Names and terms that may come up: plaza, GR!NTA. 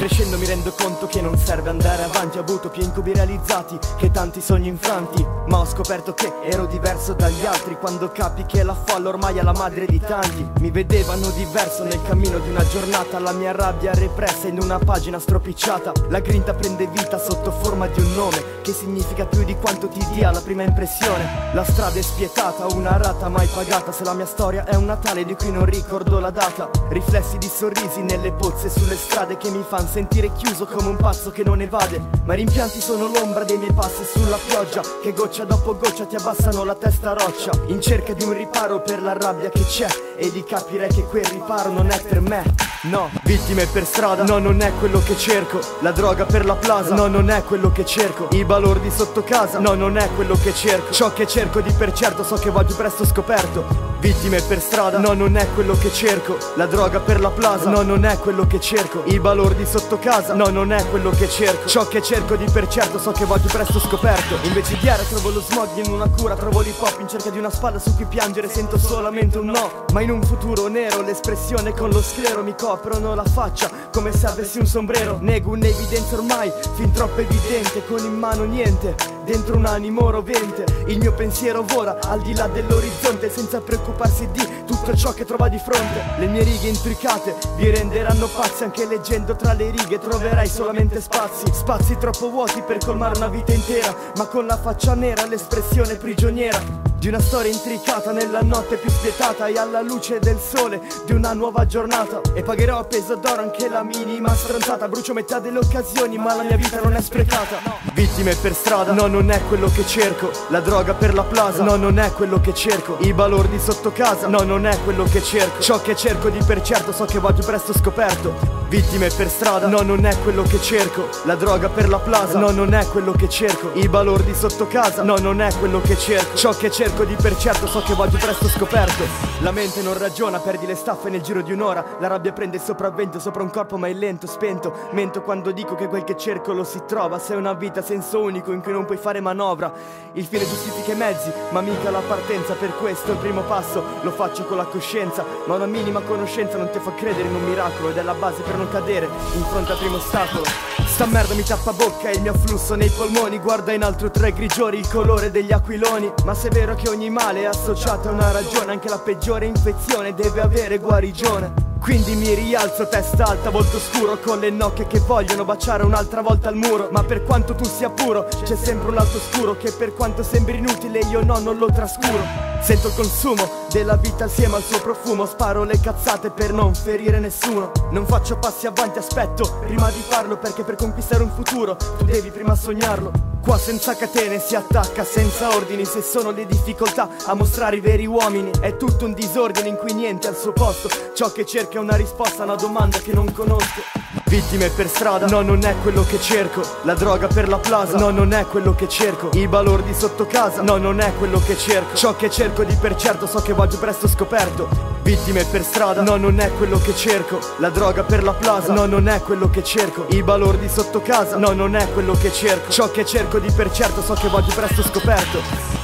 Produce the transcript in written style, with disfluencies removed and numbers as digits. Crescendo mi rendo conto che non serve andare avanti, ho avuto più incubi realizzati che tanti sogni infranti, ma ho scoperto che ero diverso dagli altri. Quando capi che la folla ormai è la madre di tanti, mi vedevano diverso nel cammino di una giornata, la mia rabbia repressa in una pagina stropicciata. La grinta prende vita sotto forma di un nome che significa più di quanto ti dia la prima impressione. La strada è spietata, una rata mai pagata, se la mia storia è un Natale di cui non ricordo la data. Riflessi di sorrisi nelle pozze sulle strade che mi fan sentire chiuso come un pazzo che non evade, ma i rimpianti sono l'ombra dei miei passi sulla pioggia che goccia dopo goccia ti abbassano la testa a roccia, in cerca di un riparo per la rabbia che c'è e di capire che quel riparo non è per me. No, vittime per strada, no, non è quello che cerco. La droga per la plaza, no, non è quello che cerco. I balordi sotto casa, no, non è quello che cerco. Ciò che cerco di per certo so che va più presto scoperto. Vittime per strada, no, non è quello che cerco. La droga per la plaza, no, non è quello che cerco. I balordi sotto casa, no, non è quello che cerco. Ciò che cerco di per certo so che va più presto scoperto. Invece di aria trovo lo smog, in una cura trovo l'hip hop, in cerca di una spalla su cui piangere sento solamente un no. Ma in un futuro nero l'espressione con lo sclero mi coprono la faccia come se avessi un sombrero. Nego un'evidenza ormai fin troppo evidente, con in mano niente, dentro un animo rovente. Il mio pensiero vola al di là dell'orizzonte senza preoccuparsi di tutto ciò che trova di fronte. Le mie righe intricate vi renderanno pazzi, anche leggendo tra le righe troverai solamente spazi, spazi troppo vuoti per colmare una vita intera, ma con la faccia nera l'espressione prigioniera di una storia intricata nella notte più spietata e alla luce del sole di una nuova giornata. E pagherò a peso d'oro anche la minima stronzata, brucio metà delle occasioni ma la mia vita non è sprecata. Vittime per strada, no, non è quello che cerco. La droga per la plaza, no, non è quello che cerco. I balordi sotto casa, no, non è quello che cerco. Ciò che cerco di per certo so che va più presto scoperto. Vittime per strada, no, non è quello che cerco. La droga per la plaza, no, non è quello che cerco. I balordi sotto casa, no, non è quello che cerco. Ciò che cerco di per certo so che va più presto scoperto. La mente non ragiona, perdi le staffe nel giro di un'ora. La rabbia prende il sopravvento sopra un corpo ma è lento, spento. Mento quando dico che quel che cerco lo si trova. Se è una vita a senso unico in cui non puoi fare manovra. Il fine giustifica i mezzi ma mica la partenza. Per questo il primo passo lo faccio con la coscienza, ma una minima conoscenza non ti fa credere in un miracolo ed è la base per non cadere in fronte al primo ostacolo. Sta merda mi tappa bocca e il mio flusso nei polmoni, guarda in altro tra i grigiori il colore degli aquiloni. Ma se è vero che ogni male è associato a una ragione, anche la peggiore infezione deve avere guarigione. Quindi mi rialzo testa alta, volto scuro, con le nocche che vogliono baciare un'altra volta al muro. Ma per quanto tu sia puro, c'è sempre un lato oscuro che per quanto sembri inutile io no, non lo trascuro. Sento il consumo della vita assieme al suo profumo, sparo le cazzate per non ferire nessuno. Non faccio passi avanti, aspetto prima di farlo, perché per conquistare un futuro tu devi prima sognarlo. Qua senza catene si attacca senza ordini, se sono le difficoltà a mostrare i veri uomini. È tutto un disordine in cui niente è al suo posto, ciò che cerca è una risposta a una domanda che non conosco. Vittime per strada, no, non è quello che cerco. La droga per la plaza, no, non è quello che cerco. I balordi sotto casa, no, non è quello che cerco. Ciò che cerco di per certo so che va più presto scoperto. Vittime per strada, no, non è quello che cerco. La droga per la plaza, no, non è quello che cerco. I balordi sotto casa, no, non è quello che cerco. Ciò che cerco di per certo so che va più presto scoperto.